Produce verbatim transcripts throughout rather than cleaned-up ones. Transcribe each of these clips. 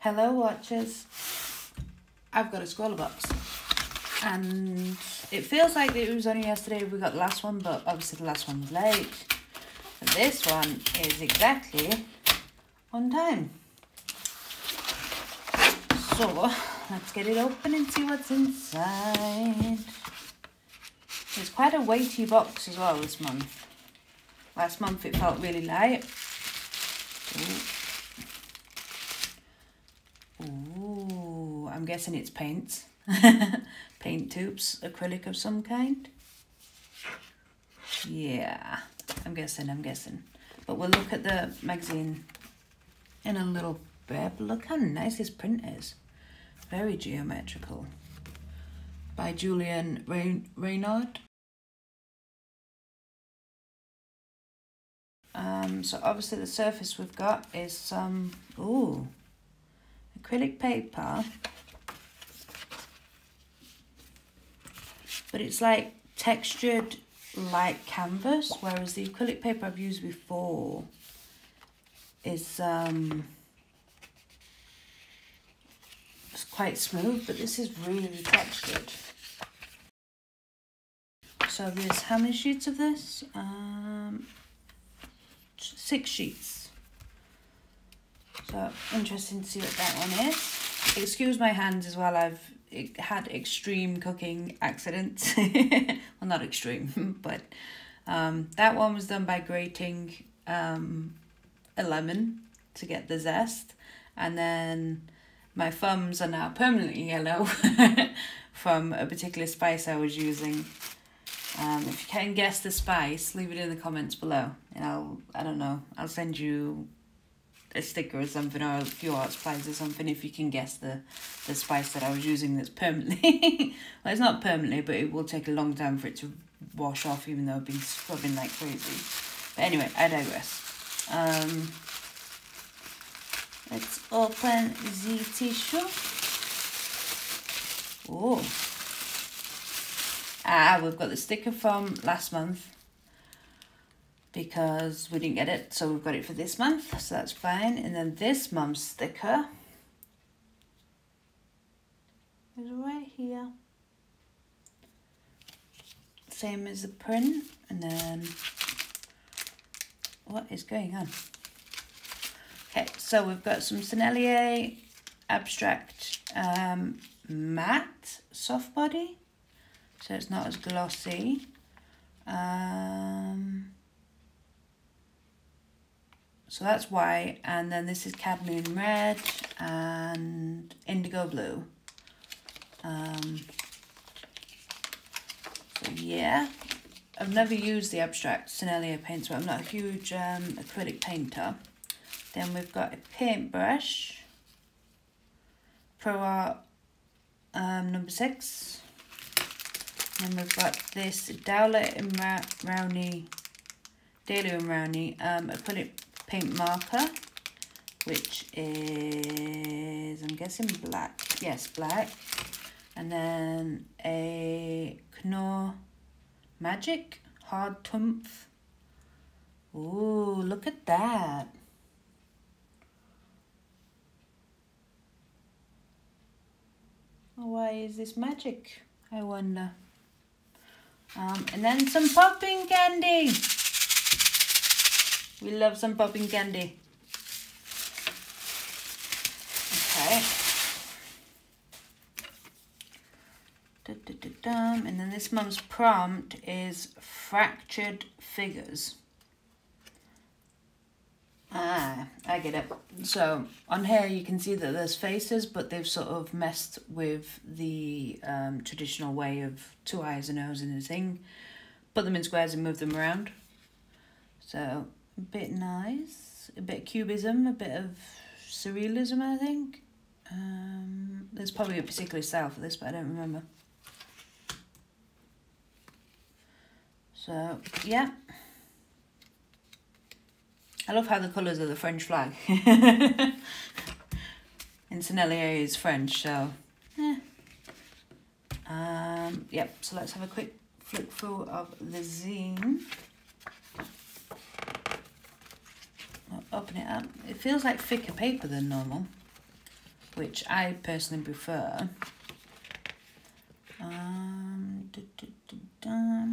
Hello Watchers. I've got a squirrel box and it feels like it was only yesterday we got the last one, but obviously the last one was late. But this one is exactly on time. So let's get it open and see what's inside. It's quite a weighty box as well this month. Last month it felt really light. Ooh. Ooh, I'm guessing it's paints. Paint tubes, acrylic of some kind. Yeah, I'm guessing, I'm guessing. But we'll look at the magazine in a little bit. Look how nice this print is. Very geometrical. By Julian Ray-Raynard. Um, so obviously the surface we've got is some, um, ooh. acrylic paper, but it's like textured like canvas, whereas the acrylic paper I've used before is um, it's quite smooth, but this is really textured. So there's how many sheets of this? Um, six sheets. So, interesting to see what that one is. Excuse my hands as well, I've had extreme cooking accidents. Well, not extreme, but um, that one was done by grating um, a lemon to get the zest. And then my thumbs are now permanently yellow from a particular spice I was using. Um, if you can guess the spice, leave it in the comments below. And I'll, I don't know, I'll send you a sticker or something, or a few art supplies or something, if you can guess the the spice that I was using that's permanently well, it's not permanently, but it will take a long time for it to wash off, even though I've been scrubbing like crazy. But anyway, I digress. Um, let's open the tissue. Oh, ah, we've got the sticker from last month, because we didn't get it, so we've got it for this month, so that's fine. And then this month's sticker is right here, same as the print. And then what is going on? Okay, so we've got some Sennelier abstract um, matte soft body, so it's not as glossy. Um, So that's white, and then this is Cadmium Red and Indigo Blue. Um, so yeah, I've never used the abstract Sennelier paints, but I'm not a huge um, acrylic painter. Then we've got a paintbrush, Pro Art um, number six. And we've got this Daler and Rowney, Daler and Rowney um, acrylic paint marker, which is, I'm guessing, black. Yes, black. And then a Knorr Magic hard tumph. Ooh, look at that. Why is this magic, I wonder? Um, and then some popping candy. We love some popping candy. Okay. Dun, dun, dun, dun. And then this month's prompt is fractured figures. Ah, I get it. So on here you can see that there's faces, but they've sort of messed with the um, traditional way of two eyes, a nose and a thing. Put them in squares and move them around. So... a bit nice, a bit of cubism, a bit of surrealism, I think. Um, there's probably a particular style for this, but I don't remember. So, yeah. I love how the colours are the French flag. And Sennelier is French, so, eh. Um, yep, so let's have a quick flick through of the zine. Open it up. It feels like thicker paper than normal. which I personally prefer. Um, da, da, da, da.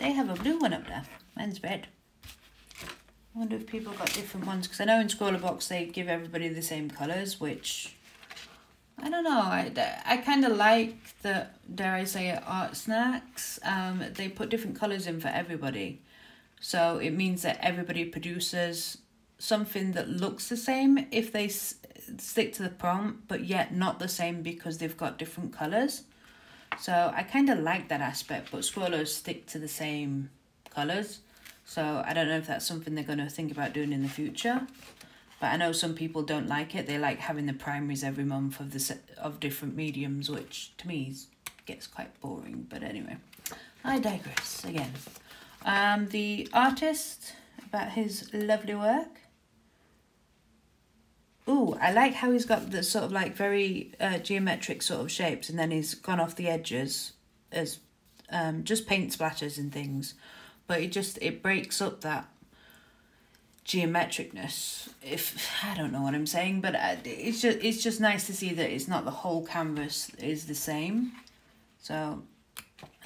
They have a blue one up there. Mine's red. I wonder if people got different ones, because I know in Scrawlerbox they give everybody the same colours, which I don't know. I, I kind of like the, dare I say it, Art Snacks. Um, they put different colours in for everybody. So it means that everybody produces something that looks the same if they s stick to the prompt, but yet not the same because they've got different colours. So I kind of like that aspect, but Scrollers stick to the same colours. So I don't know if that's something they're going to think about doing in the future. But I know some people don't like it. They like having the primaries every month of the of different mediums, which to me gets quite boring. But anyway, I digress again. Um, the artist, about his lovely work. Ooh, I like how he's got the sort of like very uh, geometric sort of shapes, and then he's gone off the edges as um, just paint splatters and things. But it just it breaks up that geometricness, if I don't know what I'm saying, but it's just it's just nice to see that it's not the whole canvas is the same. So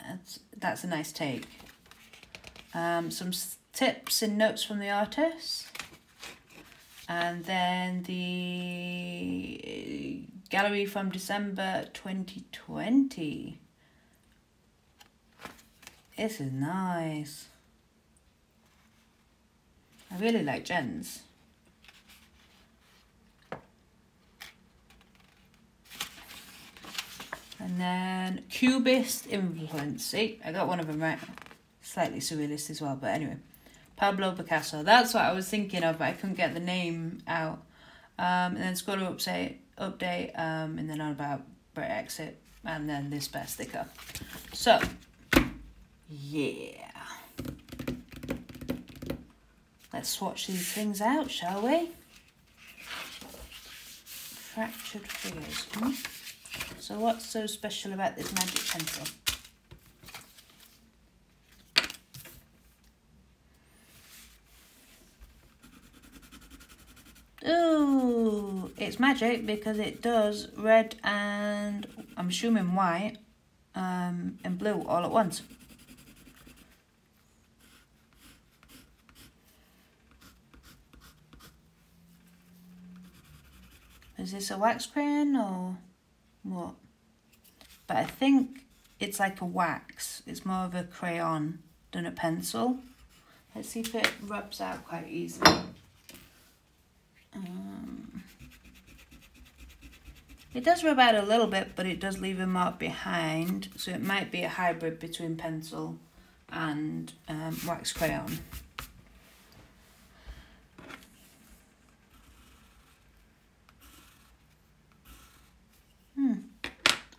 that's that's a nice take. Um, some tips and notes from the artist, and then the gallery from December twenty twenty. This is nice. I really like Jen's. And then Cubist influence. See, I got one of them right. Slightly surrealist as well, but anyway. Pablo Picasso. That's what I was thinking of, but I couldn't get the name out. Um, and then Scroller update, update um, and then on about Brexit, and then this bear sticker. So, yeah. Let's swatch these things out, shall we? Fractured figures. Hmm? So what's so special about this magic pencil? Ooh, it's magic because it does red and, I'm assuming white, um, and blue all at once. Is this a wax crayon or what? But I think it's like a wax. It's more of a crayon than a pencil. Let's see if it rubs out quite easily. Um, it does rub out a little bit, but it does leave a mark behind. So it might be a hybrid between pencil and um, wax crayon. Hmm.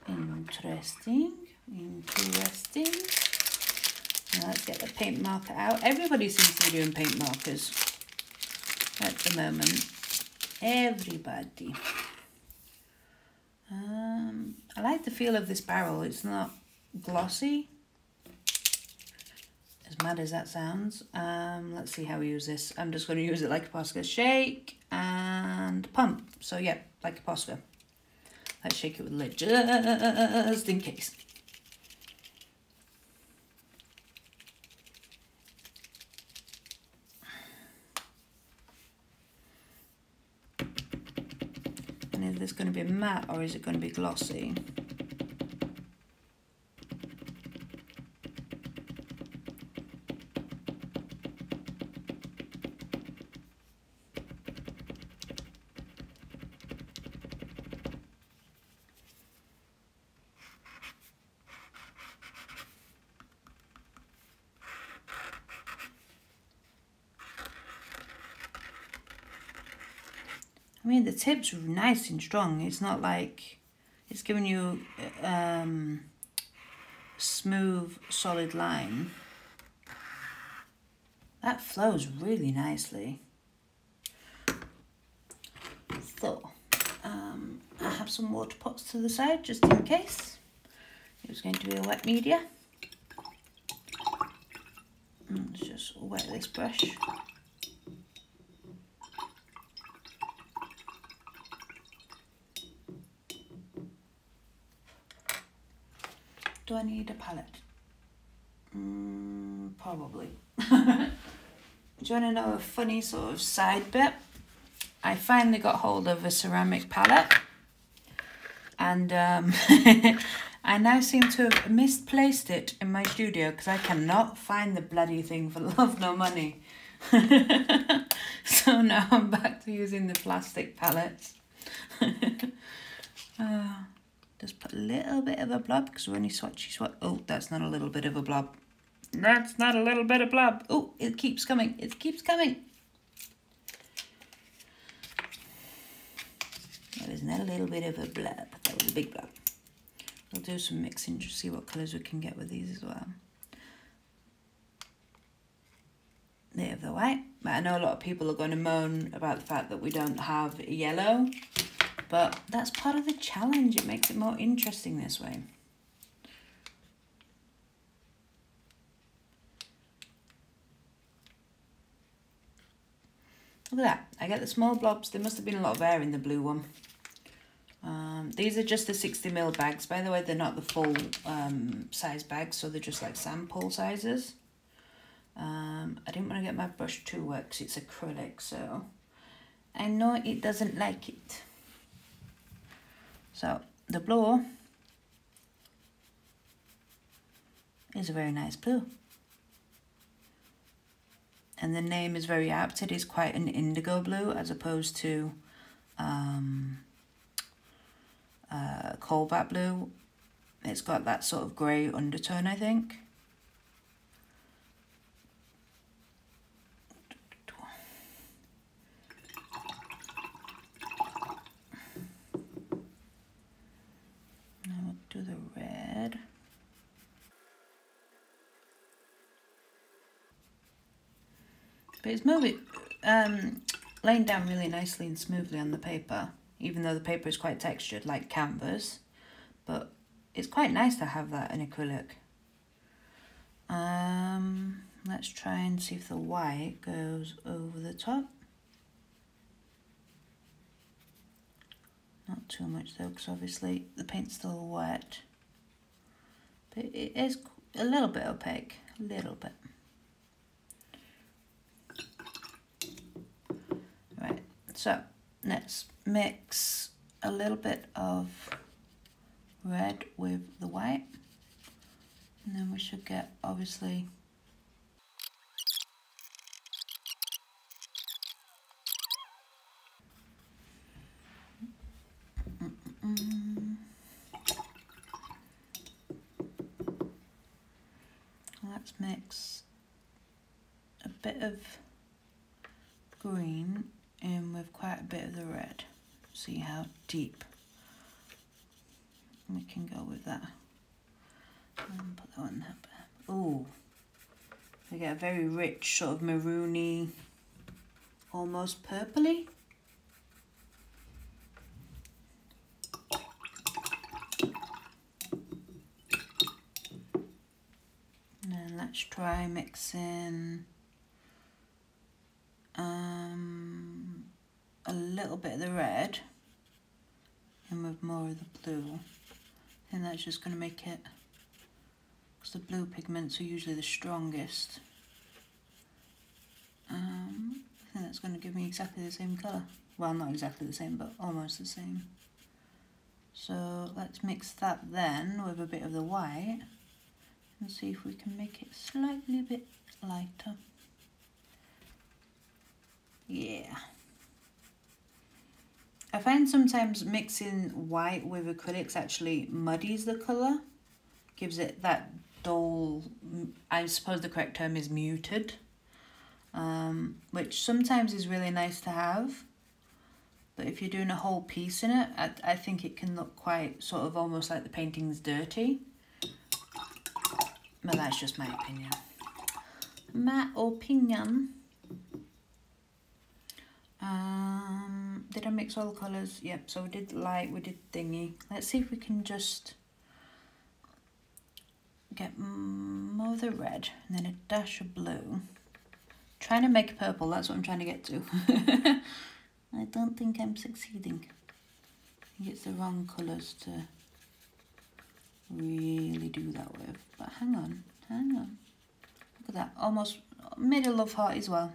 Interesting. Interesting. Now let's get the paint marker out. Everybody seems to be doing paint markers at the moment. Everybody. Um, I like the feel of this barrel. It's not glossy. As mad as that sounds. Um, let's see how we use this. I'm just going to use it like a Posca. Shake and pump. So yeah, like a Posca. Let's shake it with the lid just in case. And is this going to be matte or is it going to be glossy? I mean, the tip's nice and strong. It's not like it's giving you um, smooth, solid line. That flows really nicely. So, um, I have some water pots to the side just in case. It was going to be a wet media. Let's just wet this brush. do I need a palette? Mm, probably. Do you want to know a funny sort of side bit? I finally got hold of a ceramic palette, and um, I now seem to have misplaced it in my studio because I cannot find the bloody thing for love nor money. So now I'm back to using the plastic palettes. uh, just put a little bit of a blob because when you swatch, you swatch. Oh, that's not a little bit of a blob. That's not a little bit of blob. Oh, it keeps coming. It keeps coming. That is not a little bit of a blob. That was a big blob. We'll do some mixing to see what colours we can get with these as well. They have the white. I know a lot of people are going to moan about the fact that we don't have yellow, but that's part of the challenge. It makes it more interesting this way. Look at that, I get the small blobs. There must have been a lot of air in the blue one. Um, these are just the sixty mil bags. By the way, they're not the full um, size bags, so they're just like sample sizes. Um, I didn't want to get my brush too wet because it's acrylic, so I know it doesn't like it. So the blue is a very nice blue. And the name is very apt. It is quite an indigo blue as opposed to um, uh, cobalt blue. It's got that sort of grey undertone, I think. Now we'll do the red. But it's moving, um, laying down really nicely and smoothly on the paper, even though the paper is quite textured like canvas, but it's quite nice to have that in acrylic. Um, let's try and see if the white goes over the top. Not too much though, because obviously the paint's still wet, but it is a little bit opaque, a little bit. So let's mix a little bit of red with the white, and then we should get obviously Mm-mm-mm. Let's mix a bit of green in with quite a bit of the red, see how deep we can go with that. And put that on there. Oh, we get a very rich sort of maroony, almost purpley. And then let's try mixing um. a little bit of the red and with more of the blue. I think that's just going to make it, because the blue pigments are usually the strongest. Um, I think that's going to give me exactly the same colour. Well, not exactly the same, but almost the same. So let's mix that then with a bit of the white and see if we can make it slightly a bit lighter. Yeah. I find sometimes mixing white with acrylics actually muddies the colour, gives it that dull, I suppose the correct term is muted, um, which sometimes is really nice to have, but if you're doing a whole piece in it, I, I think it can look quite sort of almost like the painting's dirty. Well, that's just my opinion. My opinion. Um, did I mix all the colours? Yep, so we did light, we did thingy. Let's see if we can just get more of the red and then a dash of blue. Trying to make purple, that's what I'm trying to get to. I don't think I'm succeeding. I think it's the wrong colours to really do that with. But hang on, hang on. Look at that, almost middle of heart as well.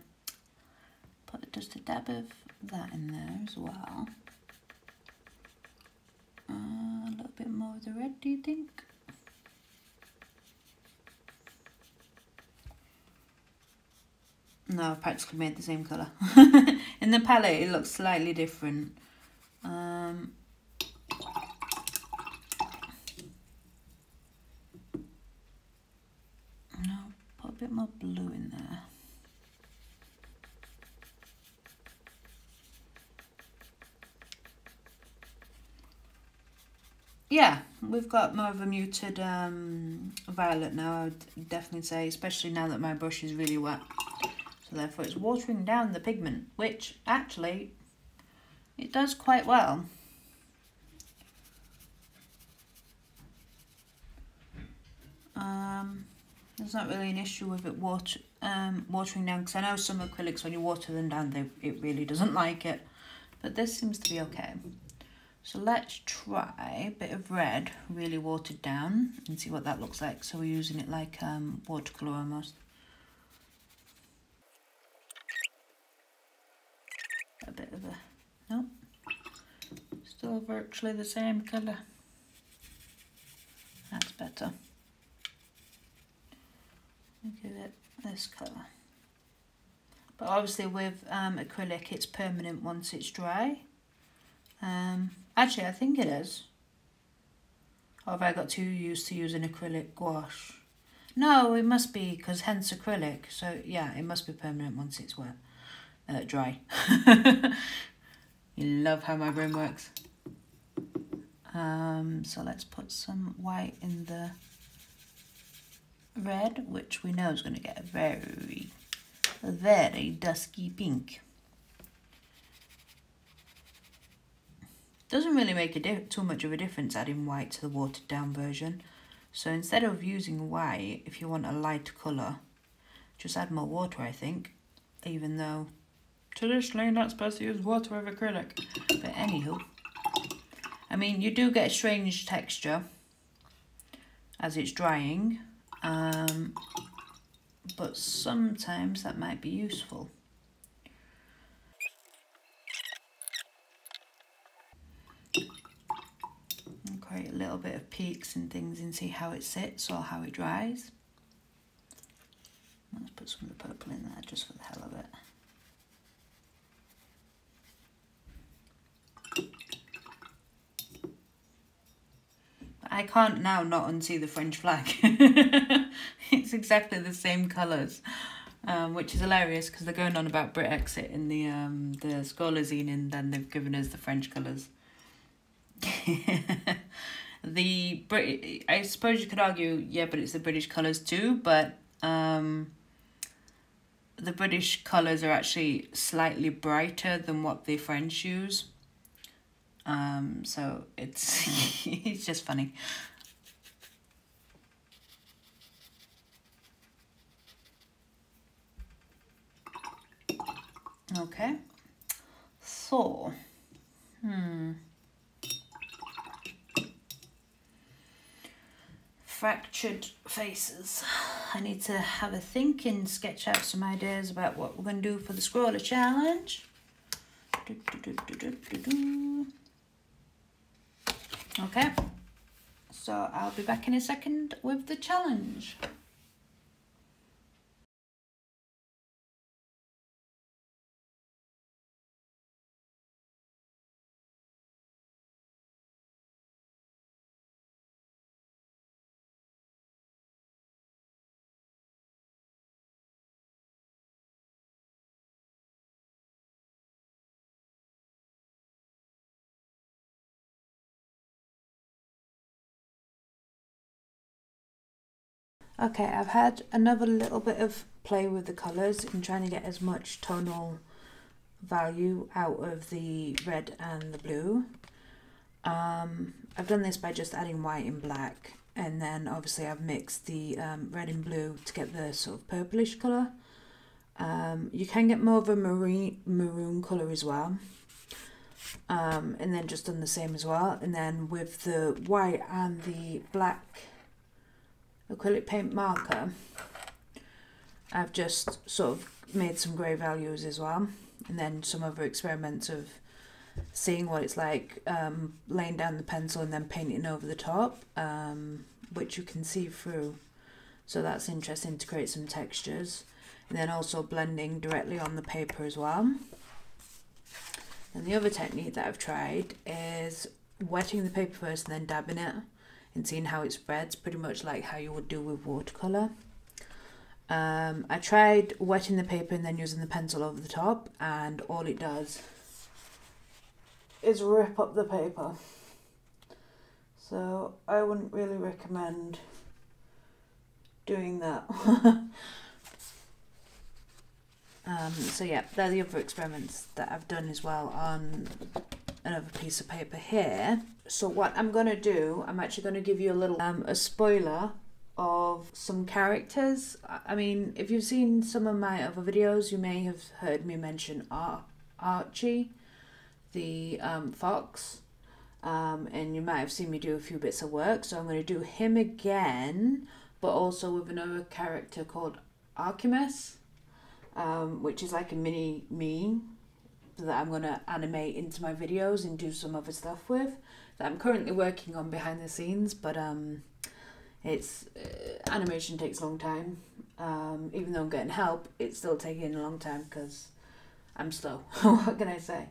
Put just a dab of that in there as well. Uh, a little bit more of the red, do you think? No, I've practically made the same colour. In the palette, it looks slightly different. Um, no, put a bit more blue in there. Yeah, we've got more of a muted um, violet now, I would definitely say, especially now that my brush is really wet. So therefore it's watering down the pigment, which actually it does quite well. Um, there's not really an issue with it water, um, watering down, because I know some acrylics, when you water them down, they, it really doesn't like it. But this seems to be okay. So let's try a bit of red, really watered down, and see what that looks like. So we're using it like um, watercolour almost. A bit of a... nope. Still virtually the same colour. That's better. Give it this colour. But obviously with um, acrylic, it's permanent once it's dry. Um, actually, I think it is. Or have I got too used to using acrylic gouache? No, it must be, because hence acrylic. So, yeah, it must be permanent once it's wet. Uh, dry. You love how my brain works. Um, so let's put some white in the red, which we know is going to get a very, very dusky pink. Doesn't really make a diff too much of a difference adding white to the watered down version. So instead of using white, if you want a light colour, just add more water, I think, even though traditionally you're not supposed to use water with acrylic. But anywho, I mean, you do get a strange texture as it's drying, um, but sometimes that might be useful. Create a little bit of peaks and things and see how it sits or how it dries. Let's put some of the purple in there just for the hell of it. But I can't now not unsee the French flag. It's exactly the same colours, um, which is hilarious because they're going on about Brit exit in the um, the Scholazine, and then they've given us the French colours. The Brit, I suppose you could argue, yeah, but it's the British colours too. But um, the British colours are actually slightly brighter than what the French use. Um, so it's it's just funny. Okay, so hmm. Fractured faces. I need to have a think and sketch out some ideas about what we're going to do for the scroller challenge. Do, do, do, do, do, do. Okay, so I'll be back in a second with the challenge. Okay, I've had another little bit of play with the colours and trying to get as much tonal value out of the red and the blue. Um, I've done this by just adding white and black, and then obviously I've mixed the um, red and blue to get the sort of purplish colour. Um, you can get more of a marine, maroon colour as well. um, and then just done the same as well. And then with the white and the black acrylic paint marker, I've just sort of made some grey values as well, and then some other experiments of seeing what it's like um, laying down the pencil and then painting over the top, um, which you can see through, so that's interesting to create some textures. And then also blending directly on the paper as well. And the other technique that I've tried is wetting the paper first and then dabbing it and seeing how it spreads, pretty much like how you would do with watercolour. Um, I tried wetting the paper and then using the pencil over the top, and all it does is rip up the paper. So I wouldn't really recommend doing that. Um, so yeah, they're the other experiments that I've done as well on another piece of paper here. So what I'm going to do, I'm actually going to give you a little um, a spoiler of some characters. I mean, if you've seen some of my other videos, you may have heard me mention Ar Archie, the um, fox, um, and you might have seen me do a few bits of work. So I'm going to do him again, but also with another character called Archimus. Um, which is like a mini me that I'm going to animate into my videos and do some other stuff with that I'm currently working on behind the scenes, but um, it's uh, animation takes a long time. Um, even though I'm getting help, it's still taking a long time because I'm slow. What can I say?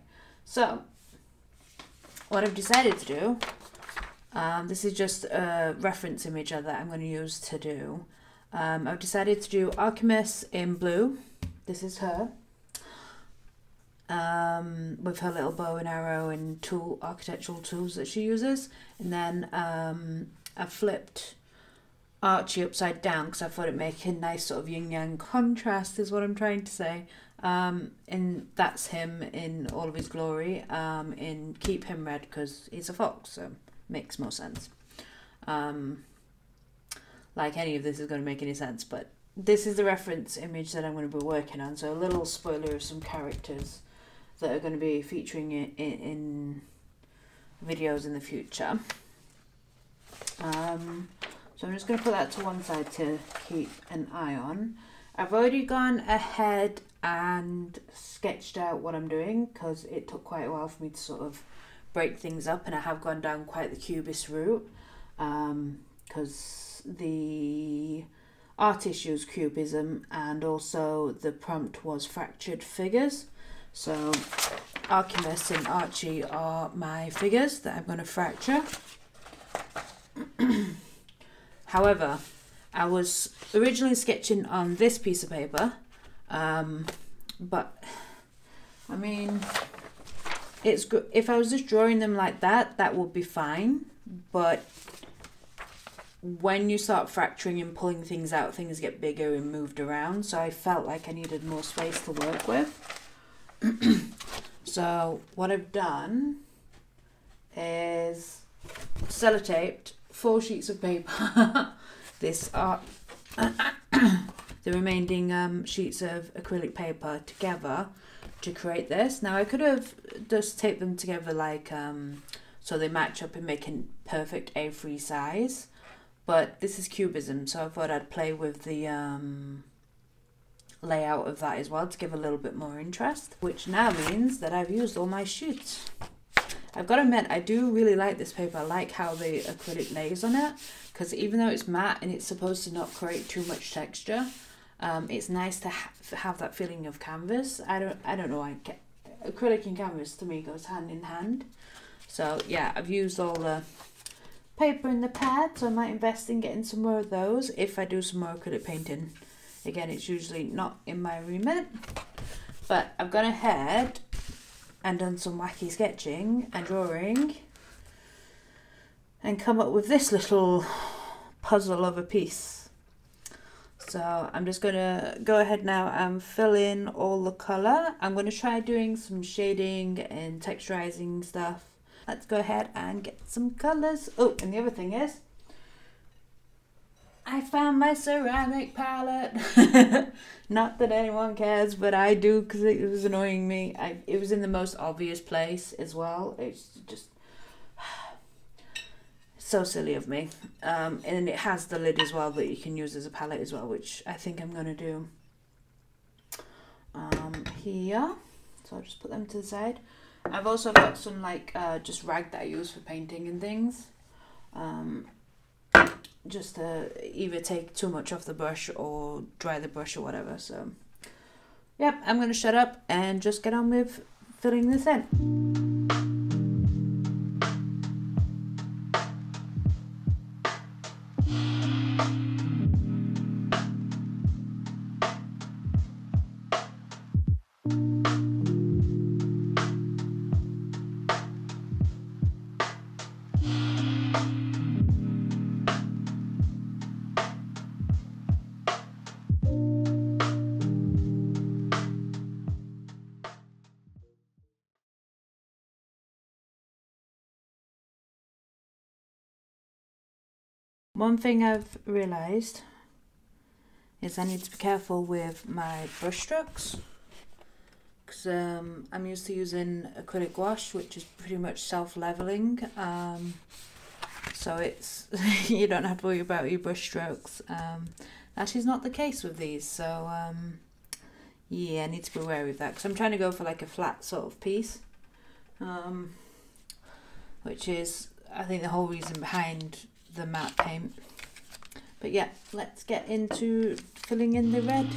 So what I've decided to do, um, this is just a reference image that I'm going to use to do. Um, I've decided to do Archimus in blue. This is her, um, with her little bow and arrow and tool, architectural tools that she uses. And then um, I flipped Archie upside down because I thought it'd make a nice sort of yin-yang contrast is what I'm trying to say. Um, and that's him in all of his glory, um, in Keep Him Red because he's a fox, so makes more sense. Um, like any of this is going to make any sense, but this is the reference image that I'm going to be working on, so a little spoiler of some characters that are going to be featuring in, in videos in the future. Um, so I'm just going to put that to one side to keep an eye on. I've already gone ahead and sketched out what I'm doing because it took quite a while for me to sort of break things up, and I have gone down quite the cubist route because um, the artist used cubism and also the prompt was fractured figures. So Archimus and Archie are my figures that I'm going to fracture. However, I was originally sketching on this piece of paper, um, but I mean, it's good if I was just drawing them like that, that would be fine, but when you start fracturing and pulling things out, things get bigger and moved around. So I felt like I needed more space to work with. So what I've done is sellotaped four sheets of paper. This are the remaining um, sheets of acrylic paper together to create this. Now I could have just taped them together like um, so they match up and make a perfect A three size. But this is cubism, so I thought I'd play with the um, layout of that as well to give a little bit more interest, which now means that I've used all my sheets. I've got to admit, I do really like this paper. I like how the acrylic lays on it, because even though it's matte and it's supposed to not create too much texture, um, it's nice to ha have that feeling of canvas. I don't, I don't know, I get, acrylic and canvas to me goes hand in hand. So yeah, I've used all the paper in the pad, so I might invest in getting some more of those if I do some more acrylic painting. Again, it's usually not in my remit, but I've gone ahead and done some wacky sketching and drawing and come up with this little puzzle of a piece. So I'm just gonna go ahead now and fill in all the color. I'm gonna try doing some shading and texturizing stuff. Let's go ahead and get some colours. Oh, and the other thing is, I found my ceramic palette. Not that anyone cares, but I do because it was annoying me. I, it was in the most obvious place as well. It's just so silly of me. Um, and it has the lid as well that you can use as a palette as well, which I think I'm going to do um, here. So I'll just put them to the side. I've also got some like uh, just rag that I use for painting and things. Um, just to either take too much off the brush or dry the brush or whatever. So yep, I'm gonna shut up and just get on with filling this in. One thing I've realised is I need to be careful with my brush strokes because um, I'm used to using acrylic gouache, which is pretty much self-levelling, um, so it's you don't have to worry about your brush strokes. Um, that is not the case with these, so um, yeah, I need to be wary of that because I'm trying to go for like a flat sort of piece, um, which is I think the whole reason behind the matte paint. But yeah, let's get into filling in the red.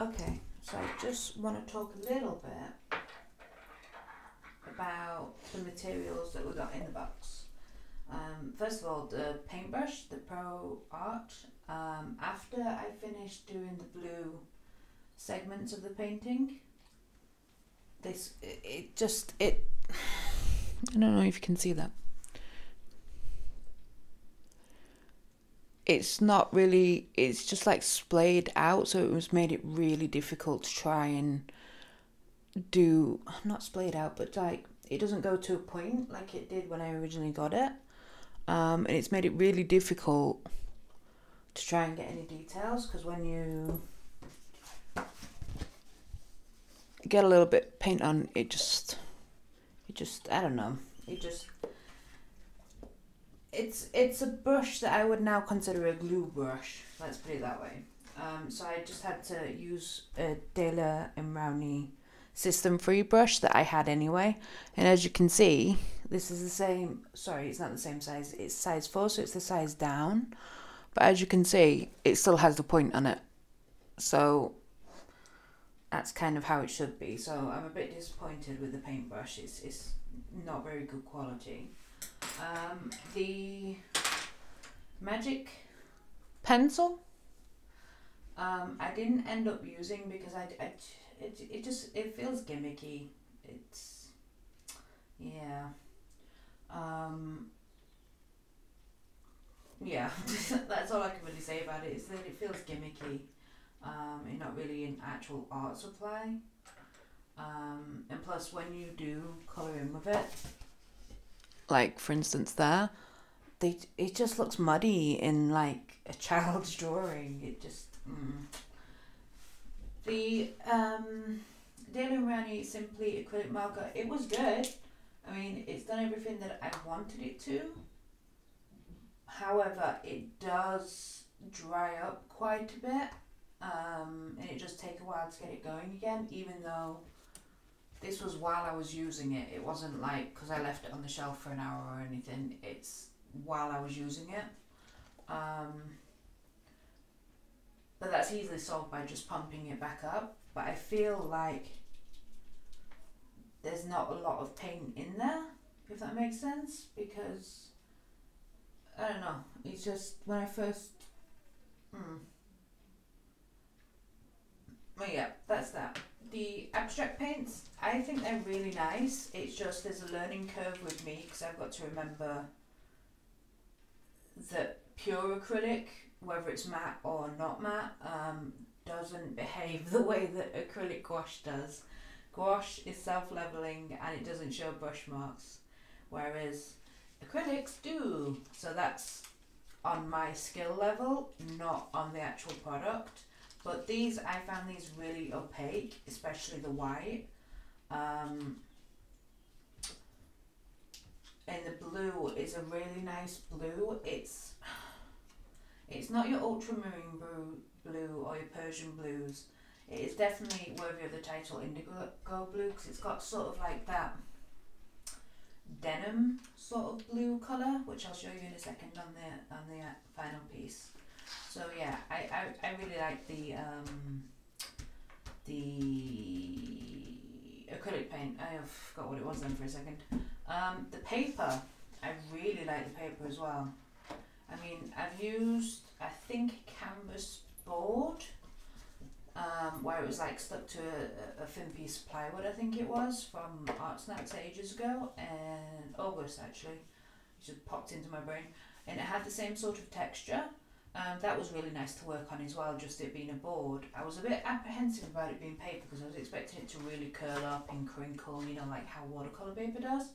Okay, so I just want to talk a little bit about the materials that we got in the box. Um, first of all, the paintbrush, the Pro Art. Um, after I finished doing the blue segments of the painting, this it, it just it. I don't know if you can see that. It's not really, it's just like splayed out, so it was made it really difficult to try and do, not splayed out, but like, it doesn't go to a point like it did when I originally got it. Um, and it's made it really difficult to try and get any details, because when you get a little bit of paint on, it just, it just, I don't know, it just... It's it's a brush that I would now consider a glue brush, let's put it that way. Um, so I just had to use a Daler and Rowney system free brush that I had anyway. And as you can see, this is the same, sorry, it's not the same size, it's size four, so it's the size down. But as you can see, it still has the point on it. So that's kind of how it should be. So I'm a bit disappointed with the paintbrush, it's, it's not very good quality. Um, the magic pencil um, I didn't end up using because I, I it, it just it feels gimmicky. It's yeah um, yeah that's all I can really say about it, is that it feels gimmicky um, and not really an actual art supply, um, and plus when you do colour in with it, like for instance there, they it just looks muddy in like a child's drawing. It just mm. The um Daler and Rowney Simply acrylic marker, it was good. I mean, it's done everything that I wanted it to. However, it does dry up quite a bit, um and it just takes a while to get it going again, even though this was while I was using it. It wasn't like because I left it on the shelf for an hour or anything. It's while I was using it. Um, but that's easily solved by just pumping it back up. but I feel like there's not a lot of paint in there, if that makes sense, because I don't know, it's just when I first mm. Well, yeah, that's that. The abstract paints, I think they're really nice. It's just there's a learning curve with me because I've got to remember that pure acrylic, whether it's matte or not matte, um, doesn't behave the way that acrylic gouache does. Gouache is self-leveling and it doesn't show brush marks, whereas acrylics do. So that's on my skill level, not on the actual product. But these, I found these really opaque, especially the white. Um, and the blue is a really nice blue. It's it's not your ultramarine blue, blue or your Persian blues. It is definitely worthy of the title Indigo Blue because it's got sort of like that denim sort of blue colour, which I'll show you in a second on the, on the final piece. So yeah, I, I, I really like the um, the acrylic paint. I forgot what it was then for a second. Um, the paper, I really like the paper as well. I mean, I've used, I think, canvas board, um, where it was like stuck to a, a thin piece of plywood, I think it was, from Art Snacks ages ago, and August actually, it just popped into my brain. And it had the same sort of texture. Um, that was really nice to work on as well, just it being a board. I was a bit apprehensive about it being paper because I was expecting it to really curl up and crinkle, you know, like how watercolour paper does.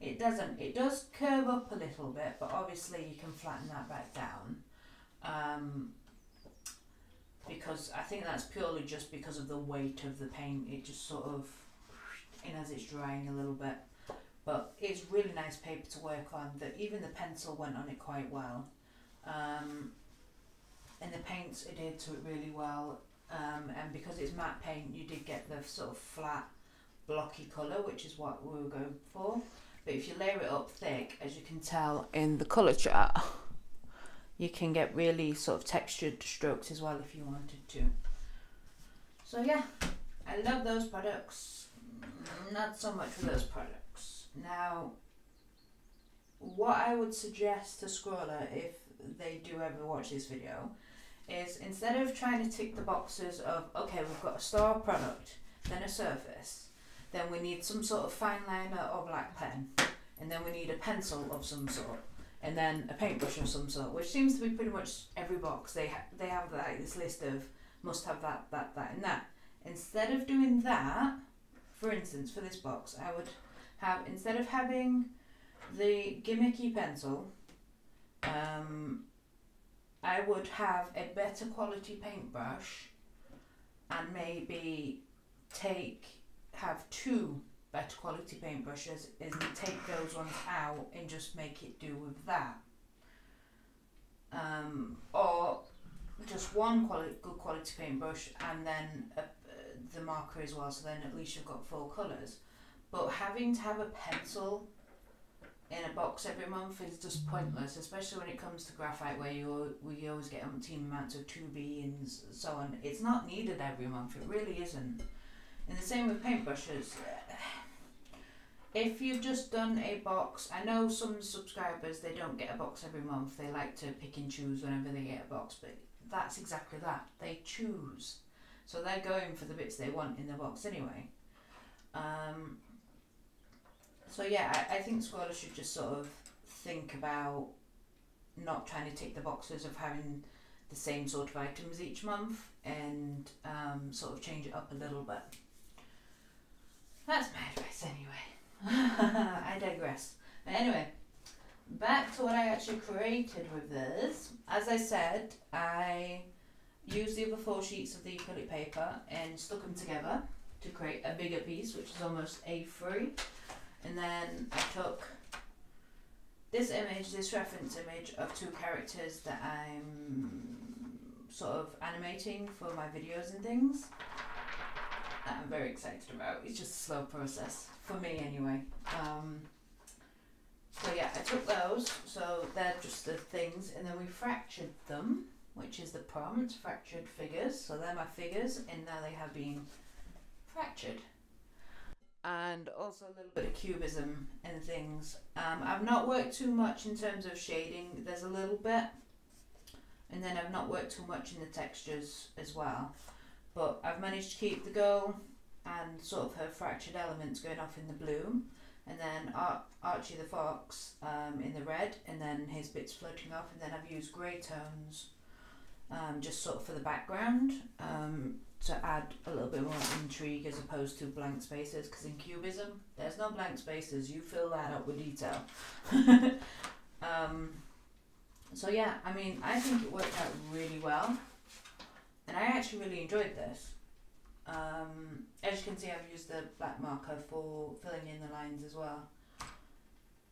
It doesn't. It does curve up a little bit, but obviously you can flatten that back down. Um, because I think that's purely just because of the weight of the paint. It just sort of, and as it's drying a little bit. But it's really nice paper to work on. That even the pencil went on it quite well. Um, And the paints adhered to it really well, um, and because it's matte paint, you did get the sort of flat, blocky colour, which is what we were going for. But if you layer it up thick, as you can tell in the colour chart, you can get really sort of textured strokes as well if you wanted to. So yeah, I love those products. Not so much with those products. Now, what I would suggest to Scroller, if they do ever watch this video, is instead of trying to tick the boxes of, okay, we've got a star product, then a surface, then we need some sort of fine liner or black pen, and then we need a pencil of some sort, and then a paintbrush of some sort, which seems to be pretty much every box. They, ha they have like this list of must have that, that, that, and that. Instead of doing that, for instance, for this box, I would have, instead of having the gimmicky pencil, um, I would have a better quality paintbrush and maybe take, have two better quality paintbrushes and take those ones out and just make it do with that. Um, or just one quality, good quality paintbrush and then a, uh, the marker as well, so then at least you've got four colours. But having to have a pencil in a box every month is just pointless, especially when it comes to graphite, where you we always get umpteen amounts of two B and so on. It's not needed every month, it really isn't. And the same with paintbrushes. If you've just done a box, I know some subscribers, they don't get a box every month, they like to pick and choose whenever they get a box, but that's exactly that, they choose. So they're going for the bits they want in the box anyway. Um, So yeah, I, I think Scroller should just sort of think about not trying to tick the boxes of having the same sort of items each month and um, sort of change it up a little bit. That's my advice anyway. I digress. But anyway, back to what I actually created with this. As I said, I used the other four sheets of the acrylic paper and stuck them together to create a bigger piece, which is almost A three. And then I took this image, this reference image of two characters that I'm sort of animating for my videos and things that I'm very excited about. It's just a slow process, for me anyway. Um, so yeah, I took those, so they're just the things, and then we fractured them, which is the prompt, fractured figures. So they're my figures, and now they have been fractured. And also a little bit of cubism in things. Um, I've not worked too much in terms of shading. There's a little bit. And then I've not worked too much in the textures as well. But I've managed to keep the girl and sort of her fractured elements going off in the blue. And then Ar Archie the Fox um, in the red, and then his bits floating off. And then I've used grey tones um, just sort of for the background um, to add a little bit more intrigue as opposed to blank spaces. Because in Cubism, there's no blank spaces. You fill that up with detail. um, so yeah, I mean, I think it worked out really well. And I actually really enjoyed this. Um, as you can see, I've used the black marker for filling in the lines as well.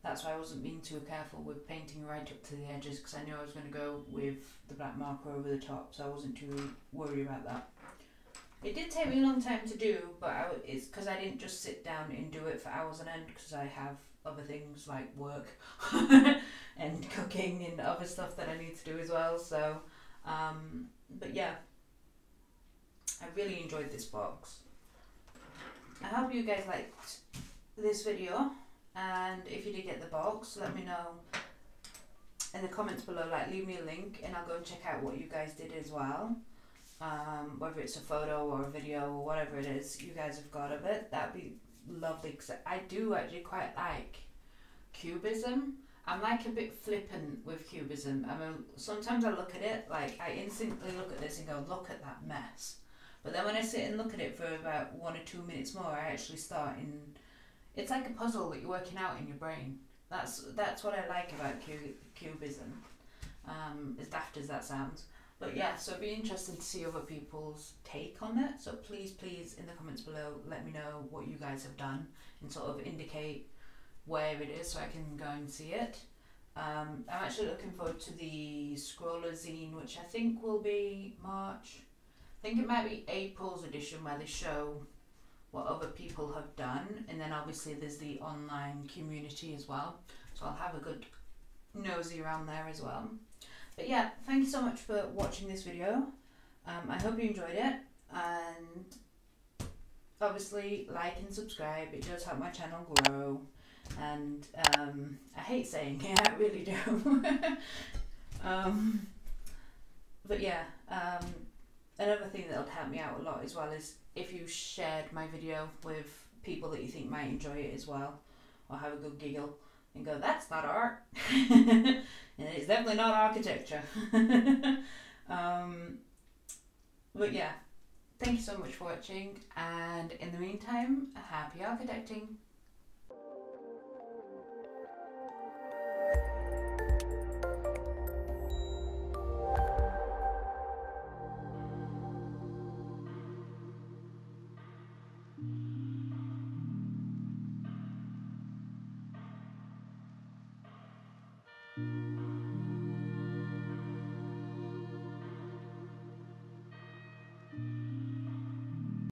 That's why I wasn't being too careful with painting right up to the edges, because I knew I was going to go with the black marker over the top, so I wasn't too worried about that. It did take me a long time to do, but I, it's because I didn't just sit down and do it for hours on end, because I have other things like work and cooking and other stuff that I need to do as well. So, um, but yeah. I really enjoyed this box. I hope you guys liked this video, and if you did get the box, let me know in the comments below. Like, leave me a link and I'll go and check out what you guys did as well, um, whether it's a photo or a video or whatever it is you guys have got of it. That'd be lovely, because I do actually quite like Cubism. I'm like a bit flippant with Cubism. I mean, sometimes I look at it, like I instantly look at this and go, look at that mess. But then when I sit and look at it for about one or two minutes more, I actually start in... It's like a puzzle that you're working out in your brain. That's that's what I like about Cubism, um, as daft as that sounds. But yeah, so it'd be interesting to see other people's take on it. So please, please, in the comments below, let me know what you guys have done and sort of indicate where it is so I can go and see it. Um, I'm actually looking forward to the Scroller zine, which I think will be March. I think it might be April's edition, where they show what other people have done, and then obviously there's the online community as well, so I'll have a good nosy around there as well. But yeah, thank you so much for watching this video. um, I hope you enjoyed it, and obviously like and subscribe. It does help my channel grow, and um, I hate saying it, I really do. um, but yeah, um, another thing that would help me out a lot as well is if you shared my video with people that you think might enjoy it as well, or have a good giggle and go, that's not art. And it's definitely not architecture. um, but yeah, thank you so much for watching, and in the meantime, happy architecting.